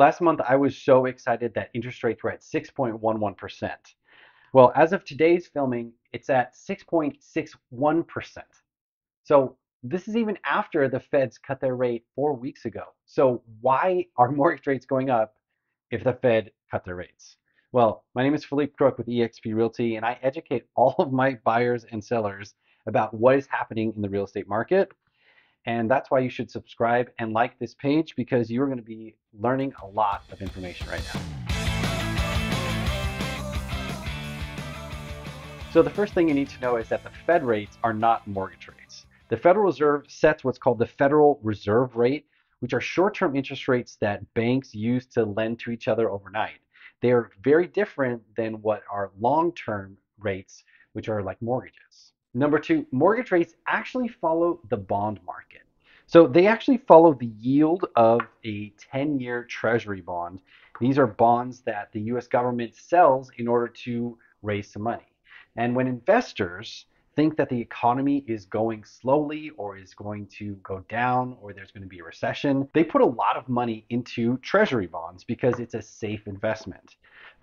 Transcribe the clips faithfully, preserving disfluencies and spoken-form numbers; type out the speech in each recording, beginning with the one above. Last month, I was so excited that interest rates were at six point one one percent. Well, as of today's filming, it's at six point six one percent. So this is even after the Feds cut their rate four weeks ago. So why are mortgage rates going up if the Fed cut their rates? Well, my name is Felipe Crook with eXp Realty, and I educate all of my buyers and sellers about what is happening in the real estate market. And that's why you should subscribe and like this page, because you're going to be learning a lot of information right now. So the first thing you need to know is that the Fed rates are not mortgage rates. The Federal Reserve sets what's called the Federal Reserve Rate, which are short-term interest rates that banks use to lend to each other overnight. They are very different than what are long-term rates, which are like mortgages. Number two, mortgage rates actually follow the bond market. So they actually follow the yield of a ten-year treasury bond. These are bonds that the U S government sells in order to raise some money. And when investors think that the economy is going slowly or is going to go down or there's going to be a recession, they put a lot of money into treasury bonds because it's a safe investment.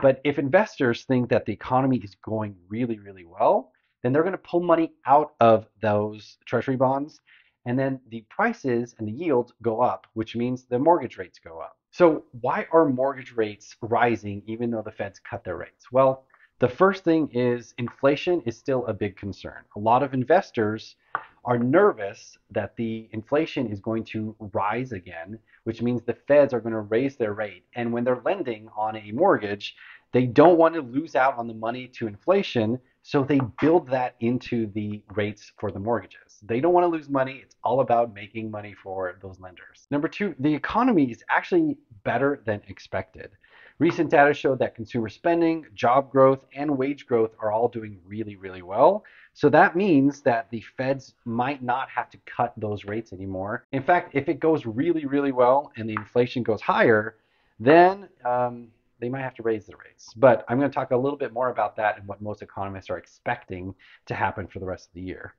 But if investors think that the economy is going really, really well, then they're going to pull money out of those treasury bonds, and then the prices and the yields go up, which means the mortgage rates go up. So why are mortgage rates rising even though the Feds cut their rates? Well, the first thing is inflation is still a big concern. A lot of investors are nervous that the inflation is going to rise again, which means the Feds are going to raise their rate. And when they're lending on a mortgage, they don't want to lose out on the money to inflation, so they build that into the rates for the mortgages. They don't want to lose money. It's all about making money for those lenders. Number two, the economy is actually better than expected. Recent data showed that consumer spending, job growth, and wage growth are all doing really, really well. So that means that the Feds might not have to cut those rates anymore. In fact, if it goes really, really well and the inflation goes higher, then um, they might have to raise the rates. But I'm going to talk a little bit more about that and what most economists are expecting to happen for the rest of the year.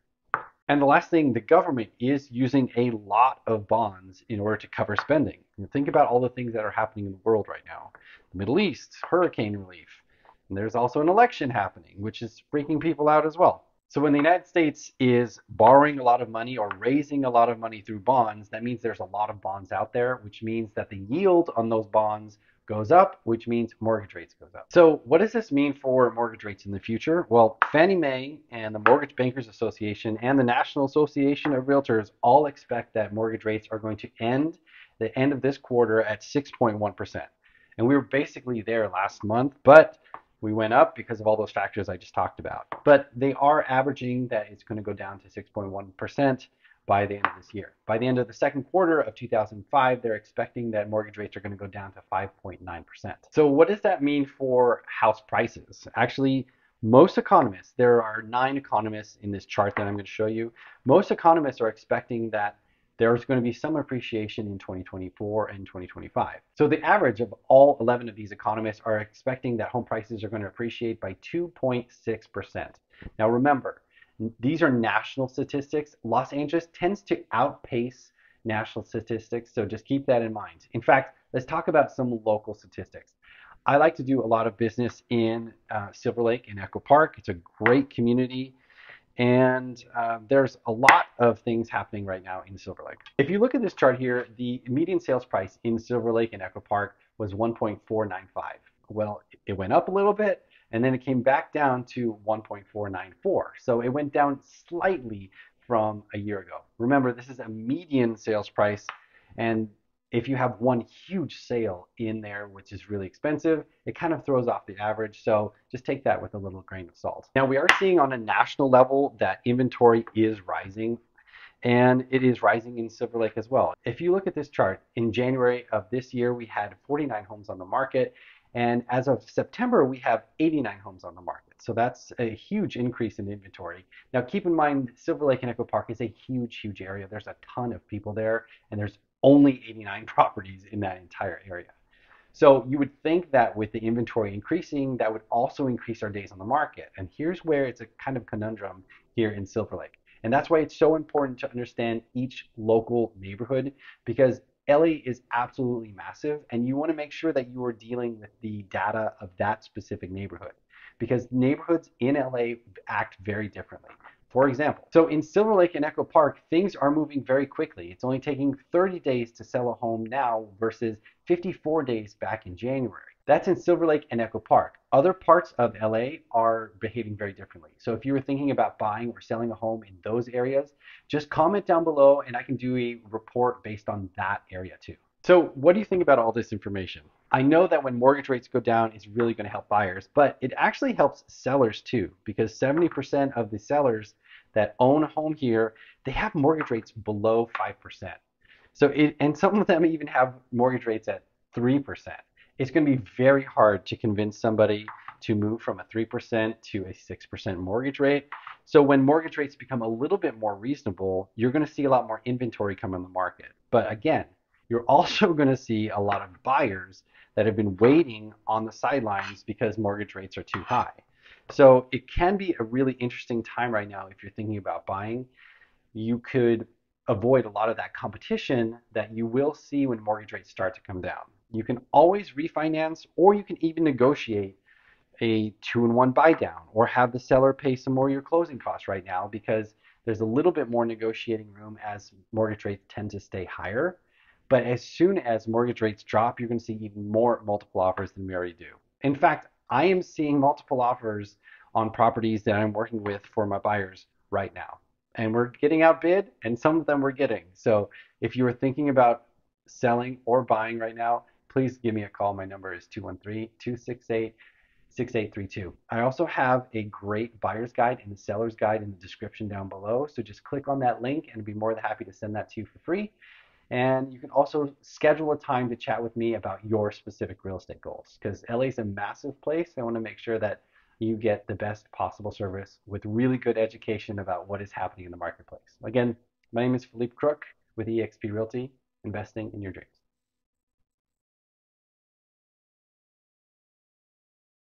And the last thing, the government is using a lot of bonds in order to cover spending. And think about all the things that are happening in the world right now. The Middle East, hurricane relief. And there's also an election happening, which is freaking people out as well. So when the United States is borrowing a lot of money or raising a lot of money through bonds, that means there's a lot of bonds out there, which means that the yield on those bonds goes up, which means mortgage rates goes up. So what does this mean for mortgage rates in the future? Well, Fannie Mae and the Mortgage Bankers Association and the National Association of Realtors all expect that mortgage rates are going to end the end of this quarter at six point one percent. And we were basically there last month, but we went up because of all those factors I just talked about. But they are averaging that it's going to go down to six point one percent by the end of this year. By the end of the second quarter of two thousand five, they're expecting that mortgage rates are going to go down to five point nine percent. So what does that mean for house prices? Actually, most economists, there are nine economists in this chart that I'm going to show you. Most economists are expecting that there's going to be some appreciation in twenty twenty-four and twenty twenty-five. So the average of all eleven of these economists are expecting that home prices are going to appreciate by two point six percent. Now remember, these are national statistics. Los Angeles tends to outpace national statistics, so just keep that in mind. In fact, let's talk about some local statistics. I like to do a lot of business in uh, Silver Lake and Echo Park. It's a great community, and uh, there's a lot of things happening right now in Silver Lake. If you look at this chart here, the median sales price in Silver Lake and Echo Park was one point four nine five. Well, it went up a little bit, and then it came back down to one point four nine four. So it went down slightly from a year ago. Remember, this is a median sales price. And if you have one huge sale in there, which is really expensive, it kind of throws off the average. So just take that with a little grain of salt. Now, we are seeing on a national level that inventory is rising. And it is rising in Silver Lake as well. If you look at this chart, in January of this year, we had forty-nine homes on the market. And as of September, we have eighty-nine homes on the market. So that's a huge increase in inventory. Now, keep in mind, Silver Lake and Echo Park is a huge, huge area. There's a ton of people there, and there's only eighty-nine properties in that entire area. So you would think that with the inventory increasing, that would also increase our days on the market. And here's where it's a kind of conundrum here in Silver Lake. And that's why it's so important to understand each local neighborhood, because L A is absolutely massive, and you want to make sure that you are dealing with the data of that specific neighborhood, because neighborhoods in L A act very differently. For example, so in Silver Lake and Echo Park, things are moving very quickly. It's only taking thirty days to sell a home now versus fifty-four days back in January. That's in Silver Lake and Echo Park. Other parts of L A are behaving very differently. So if you were thinking about buying or selling a home in those areas, just comment down below and I can do a report based on that area too. So what do you think about all this information? I know that when mortgage rates go down, it's really going to help buyers, but it actually helps sellers too, because seventy percent of the sellers that own a home here, they have mortgage rates below five percent. So it, and some of them even have mortgage rates at three percent. It's going to be very hard to convince somebody to move from a three percent to a six percent mortgage rate. So when mortgage rates become a little bit more reasonable, you're going to see a lot more inventory come on the market. But again, you're also going to see a lot of buyers that have been waiting on the sidelines because mortgage rates are too high. So it can be a really interesting time right now if you're thinking about buying. You could avoid a lot of that competition that you will see when mortgage rates start to come down. You can always refinance, or you can even negotiate a two-in-one buy down, or have the seller pay some more of your closing costs right now, because there's a little bit more negotiating room as mortgage rates tend to stay higher. But as soon as mortgage rates drop, you're going to see even more multiple offers than we already do. In fact, I am seeing multiple offers on properties that I'm working with for my buyers right now. And we're getting outbid, and some of them we're getting. So if you are thinking about selling or buying right now, please give me a call. My number is two one three, two six eight, six eight three two. I also have a great buyer's guide and the seller's guide in the description down below. So just click on that link, and I'd be more than happy to send that to you for free. And you can also schedule a time to chat with me about your specific real estate goals, because L A is a massive place. I want to make sure that you get the best possible service with really good education about what is happening in the marketplace. Again, my name is Felipe Crook with eXp Realty, investing in your dreams.